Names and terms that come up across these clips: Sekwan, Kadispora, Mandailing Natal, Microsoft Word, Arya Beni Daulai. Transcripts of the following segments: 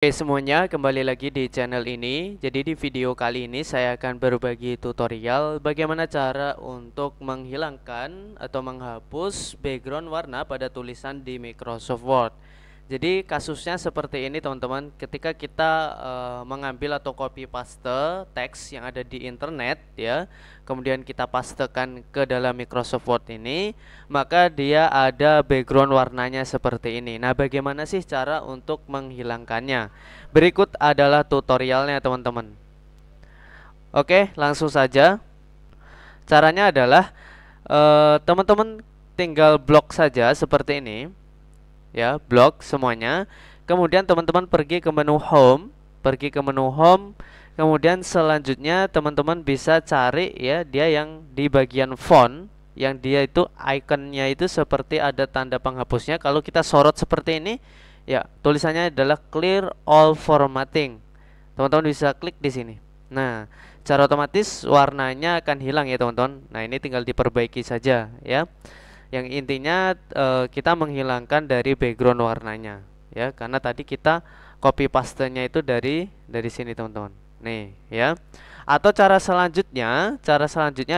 Oke semuanya, kembali lagi di channel ini. Jadi di video kali ini saya akan berbagi tutorial bagaimana cara untuk menghilangkan atau menghapus background warna pada tulisan di Microsoft Word. Jadi kasusnya seperti ini teman-teman, ketika kita mengambil atau copy paste teks yang ada di internet ya, kemudian kita pastekan ke dalam Microsoft Word ini, maka dia ada background warnanya seperti ini. Nah, bagaimana sih cara untuk menghilangkannya? Berikut adalah tutorialnya teman-teman. Oke, langsung saja. Caranya adalah teman-teman tinggal blok saja seperti ini. Ya, blok semuanya. Kemudian teman-teman pergi ke menu home, kemudian selanjutnya teman-teman bisa cari ya, dia yang di bagian font, yang dia itu ikonnya itu seperti ada tanda penghapusnya. Kalau kita sorot seperti ini, ya tulisannya adalah clear all formatting. Teman-teman bisa klik di sini. Nah, secara otomatis warnanya akan hilang ya teman-teman. Nah, ini tinggal diperbaiki saja ya. Yang intinya kita menghilangkan dari background warnanya ya, karena tadi kita copy pastenya itu dari sini teman-teman. Nih ya. Atau cara selanjutnya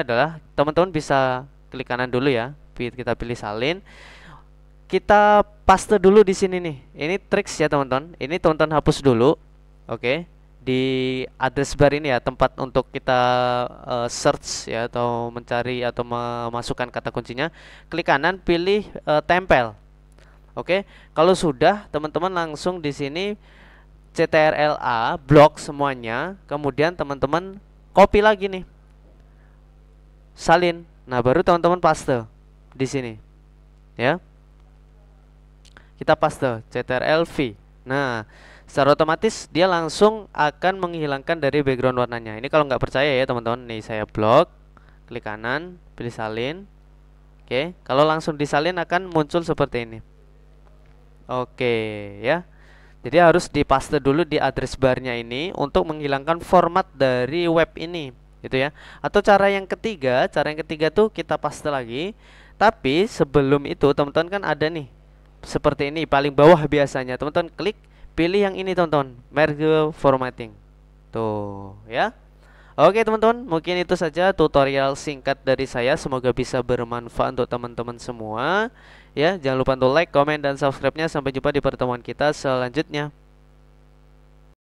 adalah teman-teman bisa klik kanan dulu ya. Kita pilih salin. Kita paste dulu di sini nih. Ini triks ya teman-teman. Ini teman-teman hapus dulu. Oke. Di address bar ini ya, tempat untuk kita search ya, atau mencari atau memasukkan kata kuncinya, klik kanan, pilih tempel. Oke, kalau sudah teman-teman langsung di sini CTRL-A, blok semuanya, kemudian teman-teman copy lagi nih, salin. Nah, baru teman-teman paste di sini ya, kita paste CTRL-V. Nah, secara otomatis dia langsung akan menghilangkan dari background warnanya. Ini kalau nggak percaya ya teman-teman, nih saya blok, klik kanan, pilih salin. Oke, kalau langsung disalin akan muncul seperti ini. Oke ya, jadi harus dipaste dulu di address barnya ini untuk menghilangkan format dari web ini gitu ya. Atau cara yang ketiga tuh kita paste lagi, tapi sebelum itu teman-teman kan ada nih seperti ini paling bawah biasanya, teman-teman klik, pilih yang ini teman-teman, merge formatting tuh ya. Oke teman-teman, mungkin itu saja tutorial singkat dari saya, semoga bisa bermanfaat untuk teman-teman semua ya. Jangan lupa untuk like, komen, dan subscribe-nya. Sampai jumpa di pertemuan kita selanjutnya.